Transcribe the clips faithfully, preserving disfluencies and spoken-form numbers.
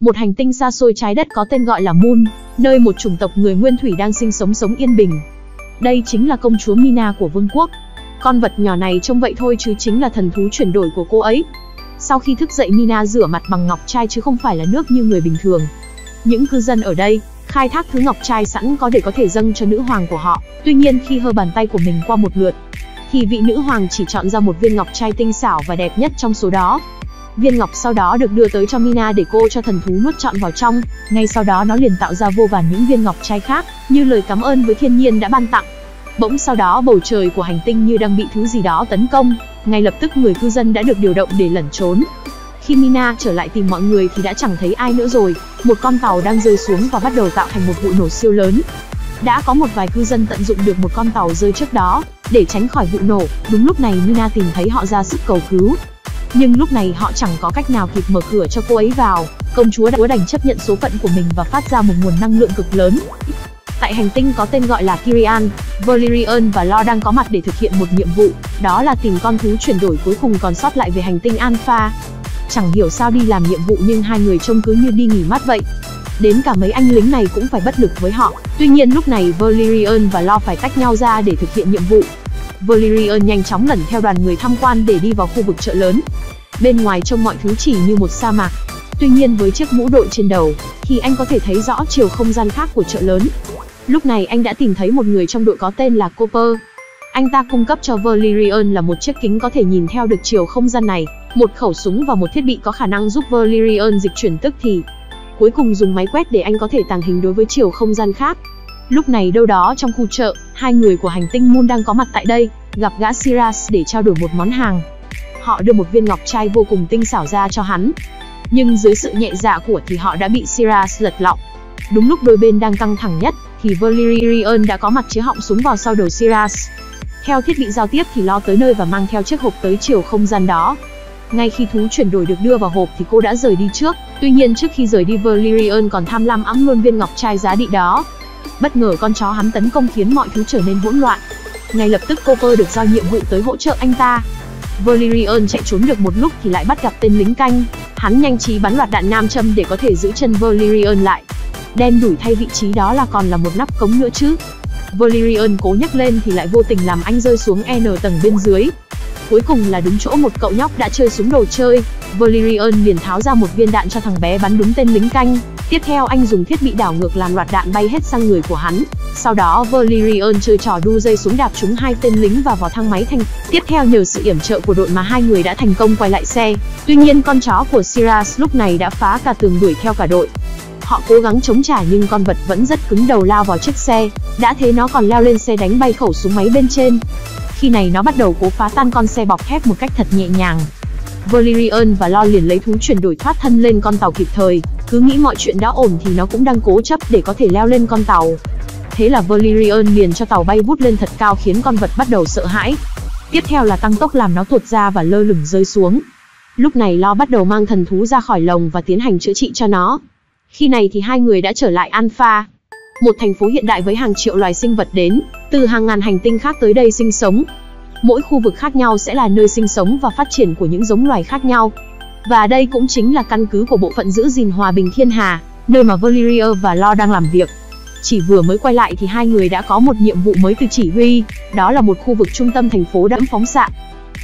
một hành tinh xa xôi trái đất có tên gọi là Moon, nơi một chủng tộc người nguyên thủy đang sinh sống sống yên bình. Đây chính là công chúa Mina của vương quốc. Con vật nhỏ này trông vậy thôi chứ chính là thần thú chuyển đổi của cô ấy. Sau khi thức dậy, Mina rửa mặt bằng ngọc trai chứ không phải là nước như người bình thường. Những cư dân ở đây khai thác thứ ngọc trai sẵn có để có thể dâng cho nữ hoàng của họ. Tuy nhiên khi hơ bàn tay của mình qua một lượt, thì vị nữ hoàng chỉ chọn ra một viên ngọc trai tinh xảo và đẹp nhất trong số đó. Viên ngọc sau đó được đưa tới cho Mina để cô cho thần thú nuốt trọn vào trong. Ngay sau đó nó liền tạo ra vô vàn những viên ngọc trai khác, như lời cảm ơn với thiên nhiên đã ban tặng. Bỗng sau đó bầu trời của hành tinh như đang bị thứ gì đó tấn công. Ngay lập tức người cư dân đã được điều động để lẩn trốn. Khi Mina trở lại tìm mọi người thì đã chẳng thấy ai nữa rồi. Một con tàu đang rơi xuống và bắt đầu tạo thành một vụ nổ siêu lớn. Đã có một vài cư dân tận dụng được một con tàu rơi trước đó để tránh khỏi vụ nổ. Đúng lúc này Mina tìm thấy họ ra sức cầu cứu. Nhưng lúc này họ chẳng có cách nào kịp mở cửa cho cô ấy vào. Công chúa đã đành chấp nhận số phận của mình và phát ra một nguồn năng lượng cực lớn. Tại hành tinh có tên gọi là Kirian, Valerian và Lo đang có mặt để thực hiện một nhiệm vụ, đó là tìm con thú chuyển đổi cuối cùng còn sót lại về hành tinh Alpha. Chẳng hiểu sao đi làm nhiệm vụ nhưng hai người trông cứ như đi nghỉ mát vậy. Đến cả mấy anh lính này cũng phải bất lực với họ. Tuy nhiên lúc này Valerian và Lo phải tách nhau ra để thực hiện nhiệm vụ. Valerian nhanh chóng lẩn theo đoàn người tham quan để đi vào khu vực chợ lớn. Bên ngoài trông mọi thứ chỉ như một sa mạc. Tuy nhiên với chiếc mũ đội trên đầu thì anh có thể thấy rõ chiều không gian khác của chợ lớn. Lúc này anh đã tìm thấy một người trong đội có tên là Cooper. Anh ta cung cấp cho Valerian là một chiếc kính có thể nhìn theo được chiều không gian này, một khẩu súng và một thiết bị có khả năng giúp Valerian dịch chuyển tức thì. Cuối cùng dùng máy quét để anh có thể tàng hình đối với chiều không gian khác. Lúc này đâu đó trong khu chợ, hai người của hành tinh Moon đang có mặt tại đây, gặp gã Siruss để trao đổi một món hàng. Họ đưa một viên ngọc trai vô cùng tinh xảo ra cho hắn. Nhưng dưới sự nhẹ dạ của thì họ đã bị Siruss lật lọng. Đúng lúc đôi bên đang căng thẳng nhất, thì Valerian đã có mặt chĩa họng súng vào sau đầu Siruss. Theo thiết bị giao tiếp thì Lo tới nơi và mang theo chiếc hộp tới chiều không gian đó. Ngay khi thú chuyển đổi được đưa vào hộp thì cô đã rời đi trước. Tuy nhiên trước khi rời đi Valerian còn tham lam ẵm luôn viên ngọc trai giá trị đó. Bất ngờ con chó hắn tấn công khiến mọi thứ trở nên hỗn loạn. Ngay lập tức Cooper được giao nhiệm vụ tới hỗ trợ anh ta. Valerian chạy trốn được một lúc thì lại bắt gặp tên lính canh. Hắn nhanh trí bắn loạt đạn nam châm để có thể giữ chân Valerian lại. Đen đủi thay vị trí đó là còn là một nắp cống nữa chứ. Valerian cố nhấc lên thì lại vô tình làm anh rơi xuống N tầng bên dưới. Cuối cùng là đúng chỗ một cậu nhóc đã chơi súng đồ chơi. Valerian liền tháo ra một viên đạn cho thằng bé bắn đúng tên lính canh. Tiếp theo anh dùng thiết bị đảo ngược làm loạt đạn bay hết sang người của hắn. Sau đó Valerian chơi trò đu dây súng đạp trúng hai tên lính và vào thang máy thành. Tiếp theo nhờ sự yểm trợ của đội mà hai người đã thành công quay lại xe. Tuy nhiên con chó của Siruss lúc này đã phá cả tường đuổi theo cả đội. Họ cố gắng chống trả nhưng con vật vẫn rất cứng đầu lao vào chiếc xe. Đã thế nó còn leo lên xe đánh bay khẩu súng máy bên trên. Khi này nó bắt đầu cố phá tan con xe bọc thép một cách thật nhẹ nhàng. Valerian và Lo liền lấy thú chuyển đổi thoát thân lên con tàu kịp thời. Cứ nghĩ mọi chuyện đã ổn thì nó cũng đang cố chấp để có thể leo lên con tàu. Thế là Valerian liền cho tàu bay vút lên thật cao khiến con vật bắt đầu sợ hãi. Tiếp theo là tăng tốc làm nó tuột ra và lơ lửng rơi xuống. Lúc này Lo bắt đầu mang thần thú ra khỏi lồng và tiến hành chữa trị cho nó. Khi này thì hai người đã trở lại Alpha, một thành phố hiện đại với hàng triệu loài sinh vật đến từ hàng ngàn hành tinh khác tới đây sinh sống. Mỗi khu vực khác nhau sẽ là nơi sinh sống và phát triển của những giống loài khác nhau. Và đây cũng chính là căn cứ của bộ phận giữ gìn hòa bình thiên hà, nơi mà Valeria và Lo đang làm việc. Chỉ vừa mới quay lại thì hai người đã có một nhiệm vụ mới từ chỉ huy, đó là một khu vực trung tâm thành phố đã phóng xạ.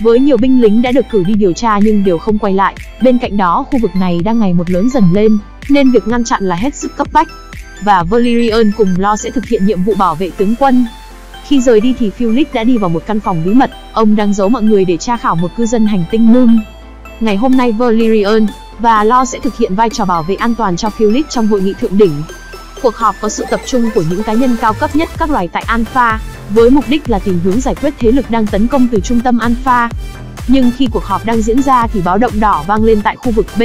Với nhiều binh lính đã được cử đi điều tra nhưng đều không quay lại. Bên cạnh đó khu vực này đang ngày một lớn dần lên, nên việc ngăn chặn là hết sức cấp bách. Và Valerian cùng Lo sẽ thực hiện nhiệm vụ bảo vệ tướng quân. Khi rời đi thì Philip đã đi vào một căn phòng bí mật. Ông đang giấu mọi người để tra khảo một cư dân hành tinh Moon. Ngày hôm nay Valerian và Lo sẽ thực hiện vai trò bảo vệ an toàn cho Philip trong hội nghị thượng đỉnh. Cuộc họp có sự tập trung của những cá nhân cao cấp nhất các loài tại Alpha, với mục đích là tìm hướng giải quyết thế lực đang tấn công từ trung tâm Alpha. Nhưng khi cuộc họp đang diễn ra thì báo động đỏ vang lên tại khu vực B.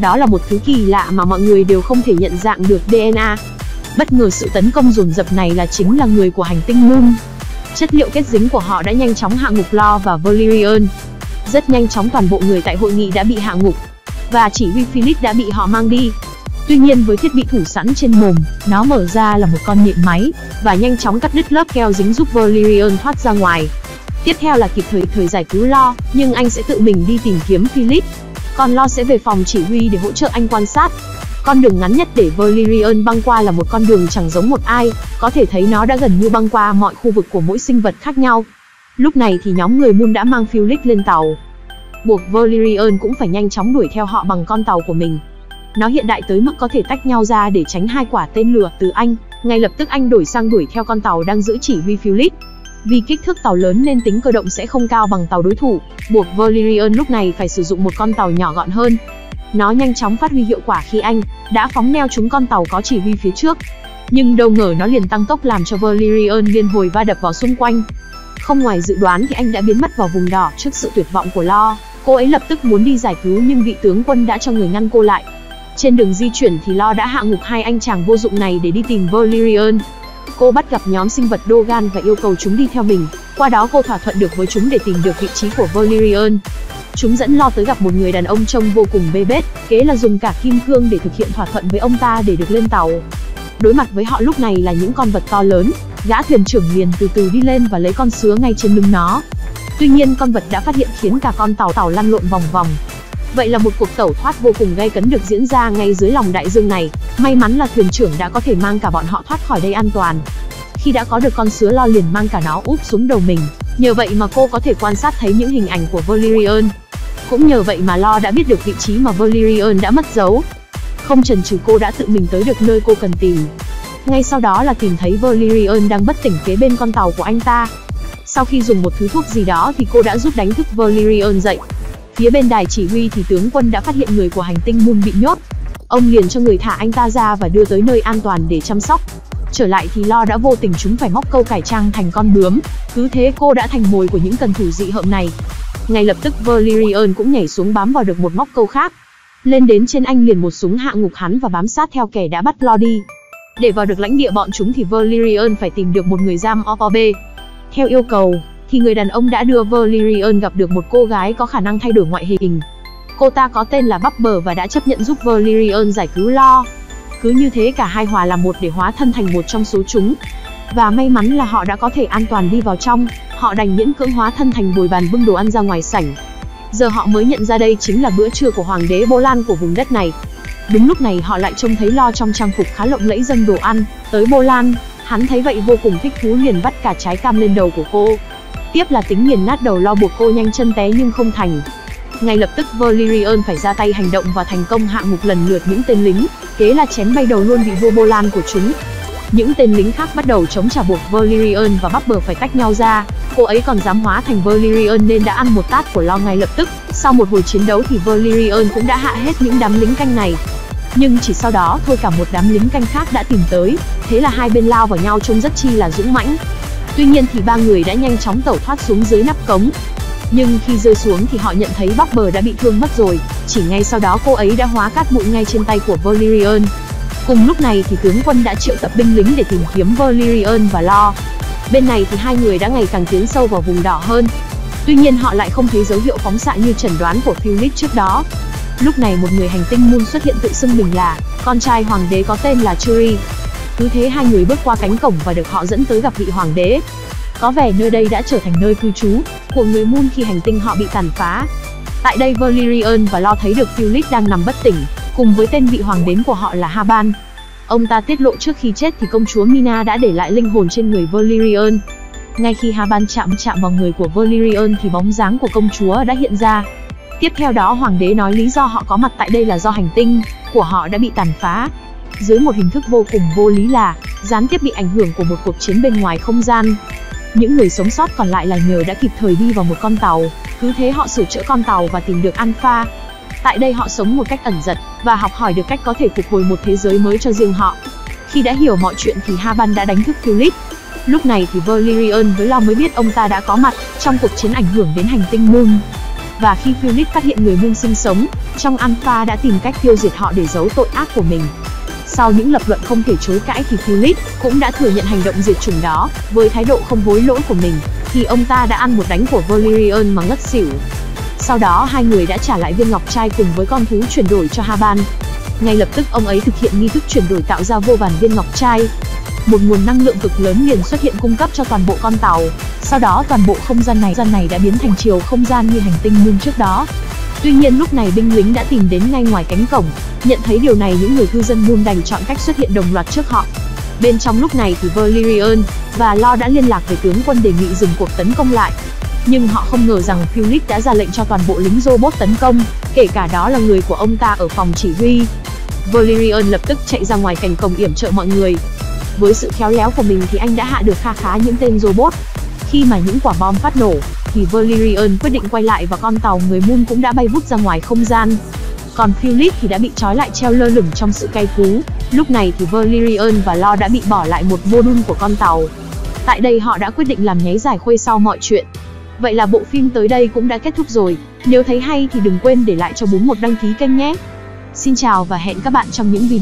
Đó là một thứ kỳ lạ mà mọi người đều không thể nhận dạng được đê en a. Bất ngờ sự tấn công dồn dập này là chính là người của hành tinh Moon. Chất liệu kết dính của họ đã nhanh chóng hạ ngục Lo và Valerian. Rất nhanh chóng toàn bộ người tại hội nghị đã bị hạ ngục. Và chỉ huy Philip đã bị họ mang đi. Tuy nhiên với thiết bị thủ sẵn trên mồm, nó mở ra là một con nhện máy. Và nhanh chóng cắt đứt lớp keo dính giúp Valerian thoát ra ngoài. Tiếp theo là kịp thời thời giải cứu Lo, nhưng anh sẽ tự mình đi tìm kiếm Philip. còn Lo sẽ về phòng chỉ huy để hỗ trợ anh quan sát. Con đường ngắn nhất để Valerian băng qua là một con đường chẳng giống một ai, có thể thấy nó đã gần như băng qua mọi khu vực của mỗi sinh vật khác nhau. Lúc này thì nhóm người Moon đã mang Philip lên tàu, buộc Valerian cũng phải nhanh chóng đuổi theo họ bằng con tàu của mình. Nó hiện đại tới mức có thể tách nhau ra để tránh hai quả tên lửa từ anh. Ngay lập tức anh đổi sang đuổi theo con tàu đang giữ chỉ huy Philip. Vì kích thước tàu lớn nên tính cơ động sẽ không cao bằng tàu đối thủ, buộc Valerian lúc này phải sử dụng một con tàu nhỏ gọn hơn. Nó nhanh chóng phát huy hiệu quả khi anh đã phóng neo trúng con tàu có chỉ huy phía trước. Nhưng đâu ngờ nó liền tăng tốc làm cho Valerian liên hồi va đập vào xung quanh. Không ngoài dự đoán thì anh đã biến mất vào vùng đỏ trước sự tuyệt vọng của Lo. Cô ấy lập tức muốn đi giải cứu nhưng vị tướng quân đã cho người ngăn cô lại. Trên đường di chuyển thì Lo đã hạ ngục hai anh chàng vô dụng này để đi tìm Valerian. Cô bắt gặp nhóm sinh vật Dorgan và yêu cầu chúng đi theo mình. Qua đó cô thỏa thuận được với chúng để tìm được vị trí của Valerian. Chúng dẫn Lo tới gặp một người đàn ông trông vô cùng bê bết, kế là dùng cả kim cương để thực hiện thỏa thuận với ông ta để được lên tàu. Đối mặt với họ lúc này là những con vật to lớn, gã thuyền trưởng liền từ từ đi lên và lấy con sứa ngay trên lưng nó. Tuy nhiên con vật đã phát hiện khiến cả con tàu tàu lăn lộn vòng vòng. Vậy là một cuộc tẩu thoát vô cùng gay cấn được diễn ra ngay dưới lòng đại dương này. May mắn là thuyền trưởng đã có thể mang cả bọn họ thoát khỏi đây an toàn. Khi đã có được con sứa, Lo liền mang cả nó úp xuống đầu mình. Nhờ vậy mà cô có thể quan sát thấy những hình ảnh của Valerian. Cũng nhờ vậy mà Lo đã biết được vị trí mà Valerian đã mất dấu. Không chần chừ cô đã tự mình tới được nơi cô cần tìm. Ngay sau đó là tìm thấy Valerian đang bất tỉnh kế bên con tàu của anh ta. Sau khi dùng một thứ thuốc gì đó thì cô đã giúp đánh thức Valerian dậy. Phía bên đài chỉ huy thì tướng quân đã phát hiện người của hành tinh Moon bị nhốt. Ông liền cho người thả anh ta ra và đưa tới nơi an toàn để chăm sóc. Trở lại thì Lo đã vô tình chúng phải móc câu cải trang thành con bướm. Cứ thế cô đã thành mồi của những cần thủ dị hợm này. Ngay lập tức Valerian cũng nhảy xuống bám vào được một móc câu khác. Lên đến trên anh liền một súng hạ ngục hắn và bám sát theo kẻ đã bắt Lo đi. Để vào được lãnh địa bọn chúng thì Valerian phải tìm được một người giam o pê. Theo yêu cầu thì người đàn ông đã đưa Valerian gặp được một cô gái có khả năng thay đổi ngoại hình. Cô ta có tên là Bắp Bờ và đã chấp nhận giúp Valerian giải cứu Lo. Cứ như thế cả hai hòa làm một để hóa thân thành một trong số chúng. Và may mắn là họ đã có thể an toàn đi vào trong. Họ đành miễn cưỡng hóa thân thành bồi bàn bưng đồ ăn ra ngoài sảnh. Giờ họ mới nhận ra đây chính là bữa trưa của hoàng đế Boulan của vùng đất này. Đúng lúc này họ lại trông thấy Lo trong trang phục khá lộng lẫy dâng đồ ăn tới Boulan. Hắn thấy vậy vô cùng thích thú liền vắt cả trái cam lên đầu của cô. Tiếp là tính nghiền nát đầu Lo buộc cô nhanh chân té nhưng không thành. Ngay lập tức Valerian phải ra tay hành động và thành công hạ ngục lần lượt những tên lính, kế là chém bay đầu luôn vị vua Boulan của chúng. Những tên lính khác bắt đầu chống trả buộc Valerian và Bắp Bờ phải tách nhau ra. Cô ấy còn dám hóa thành Valerian nên đã ăn một tát của Lo ngay lập tức. Sau một hồi chiến đấu thì Valerian cũng đã hạ hết những đám lính canh này. Nhưng chỉ sau đó thôi cả một đám lính canh khác đã tìm tới. Thế là hai bên lao vào nhau trông rất chi là dũng mãnh. Tuy nhiên thì ba người đã nhanh chóng tẩu thoát xuống dưới nắp cống. Nhưng khi rơi xuống thì họ nhận thấy Bắp Bờ đã bị thương mất rồi. Chỉ ngay sau đó cô ấy đã hóa cát bụi ngay trên tay của Valerian. Cùng lúc này thì tướng quân đã triệu tập binh lính để tìm kiếm Valerian và Lo. Bên này thì hai người đã ngày càng tiến sâu vào vùng đỏ hơn. Tuy nhiên họ lại không thấy dấu hiệu phóng xạ như chẩn đoán của Philip trước đó. Lúc này một người hành tinh Moon xuất hiện tự xưng mình là con trai hoàng đế có tên là Churi. Cứ thế hai người bước qua cánh cổng và được họ dẫn tới gặp vị hoàng đế. Có vẻ nơi đây đã trở thành nơi cư trú của người Moon khi hành tinh họ bị tàn phá. Tại đây Valerian và Lo thấy được Philip đang nằm bất tỉnh, cùng với tên vị hoàng đế của họ là Haban. Ông ta tiết lộ trước khi chết thì công chúa Mina đã để lại linh hồn trên người Valerian. Ngay khi Haban chạm chạm vào người của Valerian thì bóng dáng của công chúa đã hiện ra. Tiếp theo đó hoàng đế nói lý do họ có mặt tại đây là do hành tinh của họ đã bị tàn phá dưới một hình thức vô cùng vô lý, là gián tiếp bị ảnh hưởng của một cuộc chiến bên ngoài không gian. Những người sống sót còn lại là nhờ đã kịp thời đi vào một con tàu. Cứ thế họ sửa chữa con tàu và tìm được Alpha. Tại đây họ sống một cách ẩn dật và học hỏi được cách có thể phục hồi một thế giới mới cho riêng họ. Khi đã hiểu mọi chuyện thì Haban đã đánh thức Philip. Lúc này thì Valerian với Lo mới biết ông ta đã có mặt trong cuộc chiến ảnh hưởng đến hành tinh Moon. Và khi Philip phát hiện người Moon sinh sống trong Alpha đã tìm cách tiêu diệt họ để giấu tội ác của mình. Sau những lập luận không thể chối cãi thì Philip cũng đã thừa nhận hành động diệt chủng đó. Với thái độ không hối lỗi của mình thì ông ta đã ăn một đánh của Valerian mà ngất xỉu. Sau đó hai người đã trả lại viên ngọc trai cùng với con thú chuyển đổi cho Haban. Ngay lập tức ông ấy thực hiện nghi thức chuyển đổi tạo ra vô vàn viên ngọc trai. Một nguồn năng lượng cực lớn liền xuất hiện cung cấp cho toàn bộ con tàu. Sau đó toàn bộ không gian này, gian này đã biến thành chiều không gian như hành tinh Moon trước đó. Tuy nhiên lúc này binh lính đã tìm đến ngay ngoài cánh cổng. Nhận thấy điều này, những người cư dân Moon đành chọn cách xuất hiện đồng loạt trước họ. Bên trong lúc này thì Valerian và Lo đã liên lạc với tướng quân đề nghị dừng cuộc tấn công lại. Nhưng họ không ngờ rằng Philip đã ra lệnh cho toàn bộ lính robot tấn công, kể cả đó là người của ông ta ở phòng chỉ huy. Valerian lập tức chạy ra ngoài cánh cổng yểm trợ mọi người. Với sự khéo léo của mình thì anh đã hạ được kha khá những tên robot. Khi mà những quả bom phát nổ, thì Valerian quyết định quay lại và con tàu người Moon cũng đã bay vút ra ngoài không gian. Còn Philip thì đã bị trói lại treo lơ lửng trong sự cay cú. Lúc này thì Valerian và Lo đã bị bỏ lại một mô đun của con tàu. Tại đây họ đã quyết định làm nháy giải khuây sau mọi chuyện. Vậy là bộ phim tới đây cũng đã kết thúc rồi. Nếu thấy hay thì đừng quên để lại cho Bún một đăng ký kênh nhé. Xin chào và hẹn các bạn trong những video